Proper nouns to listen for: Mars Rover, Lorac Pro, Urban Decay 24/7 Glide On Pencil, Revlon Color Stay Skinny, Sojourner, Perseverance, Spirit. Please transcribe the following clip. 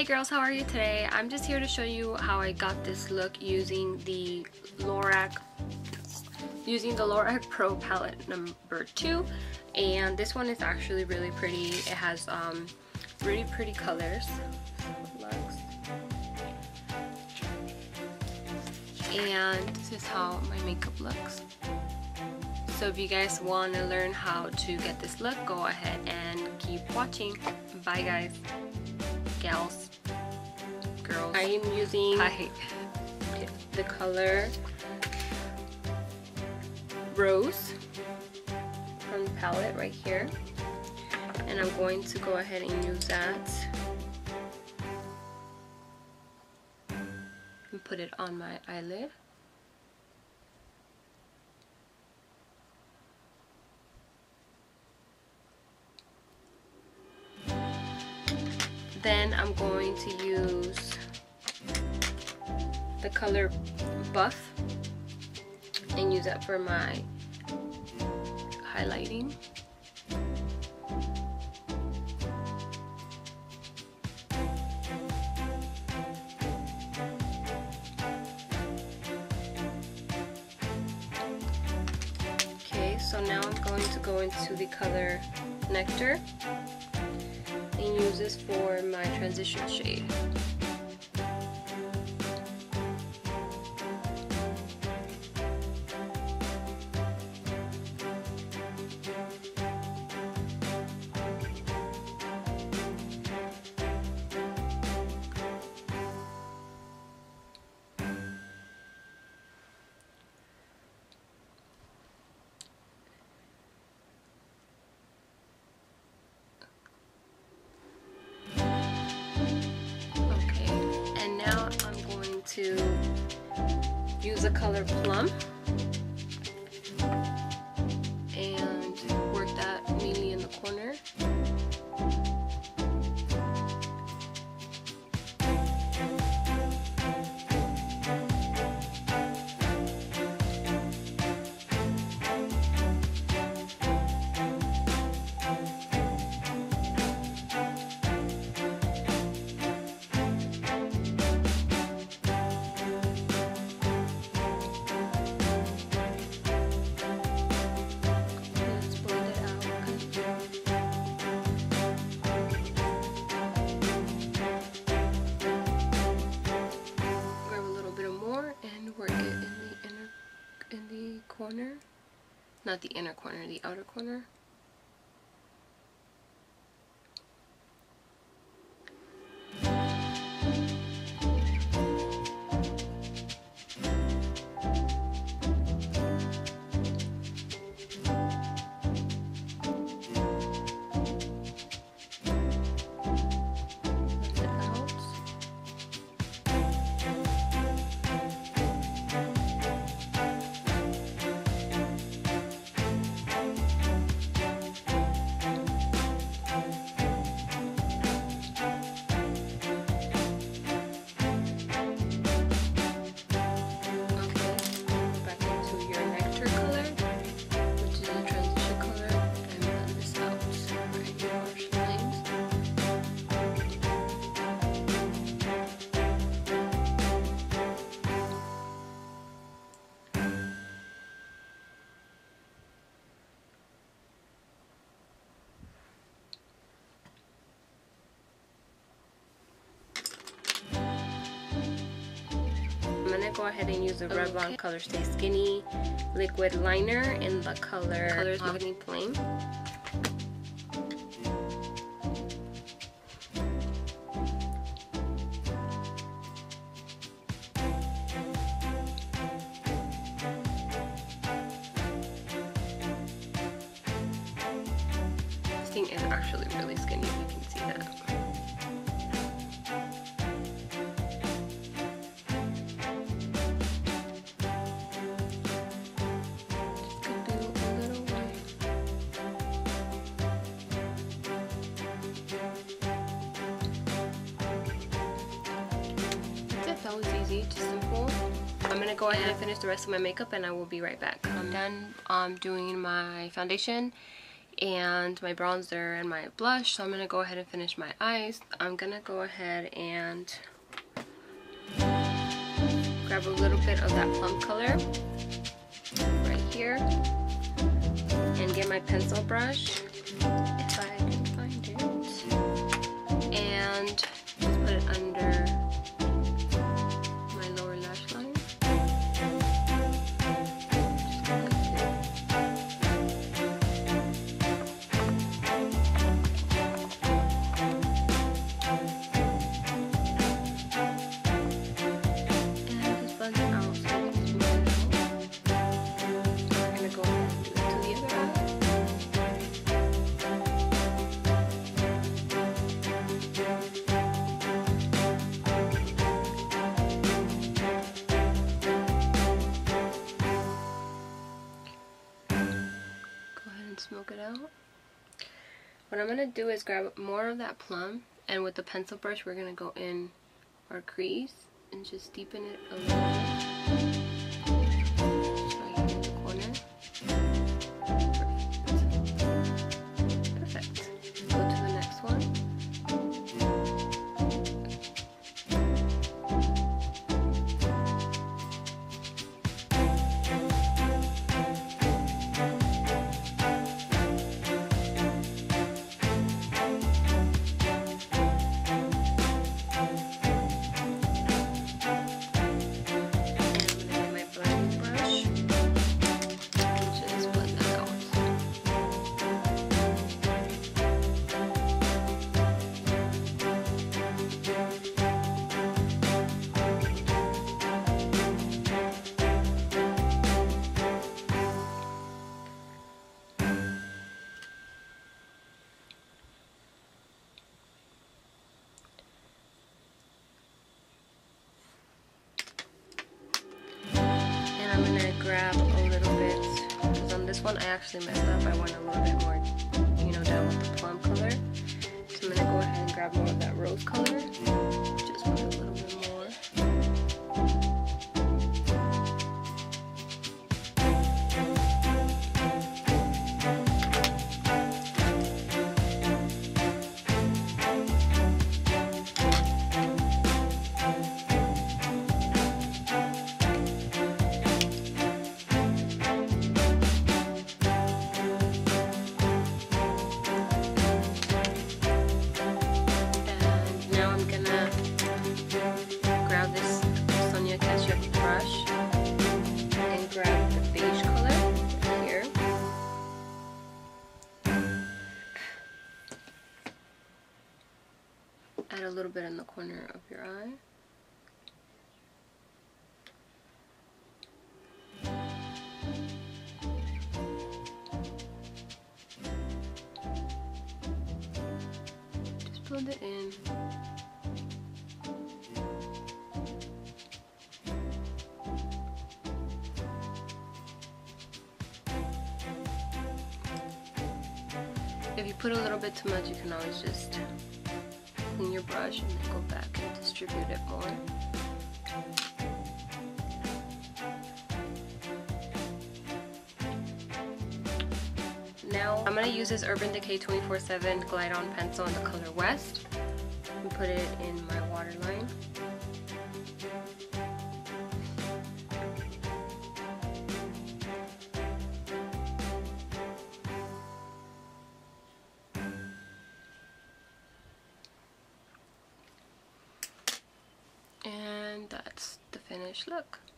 Hey girls, how are you today? I'm just here to show you how I got this look using the Lorac Pro palette number 2, and this one is actually really pretty. It has really pretty colors, and this is how my makeup looks. So if you guys want to learn how to get this look, go ahead and keep watching. Bye guys, gals, girls. I am using the color Rose from the palette right here, and I'm going to go ahead and use that and put it on my eyelid. Then I'm going to use the color Buff and use that for my highlighting. Okay, so now I'm going to go into the color Nectar and use this for my transition shade. To use the color Plum and work that mainly in the corner. Corner, not the inner corner, the outer corner. Go ahead and use the Revlon Color Stay Skinny liquid liner in the color Mahogany Plain. This thing is actually really skinny, you can see that. That was easy, just simple. I'm gonna go ahead and finish the rest of my makeup and I will be right back. I'm done doing my foundation and my bronzer and my blush, so I'm going to go ahead and finish my eyes. I'm going to go ahead and grab a little bit of that plum color right here and get my pencil brush, if I can find it, and just put it under my lower lash line. Just like that. And I just buzz it out so I can do it. We're going to go ahead and do it to the other eye. Smoke it out. What I'm going to do is grab more of that plum, and with the pencil brush we're going to go in our crease and just deepen it a little bit. Just right here in the corner. Perfect. Go to the next one. Grab a little bit, because on this one I actually messed up. I went a little bit more, you know, down with the plum color. So I'm going to go ahead and grab more of that rose color. Just put a little bit more. Add a little bit in the corner of your eye. Just blend it in. If you put a little bit too much, you can always just in your brush and then go back and distribute it more. Now I'm going to use this Urban Decay 24/7 Glide On Pencil in the color West and put it in my waterline. And that's the finished look.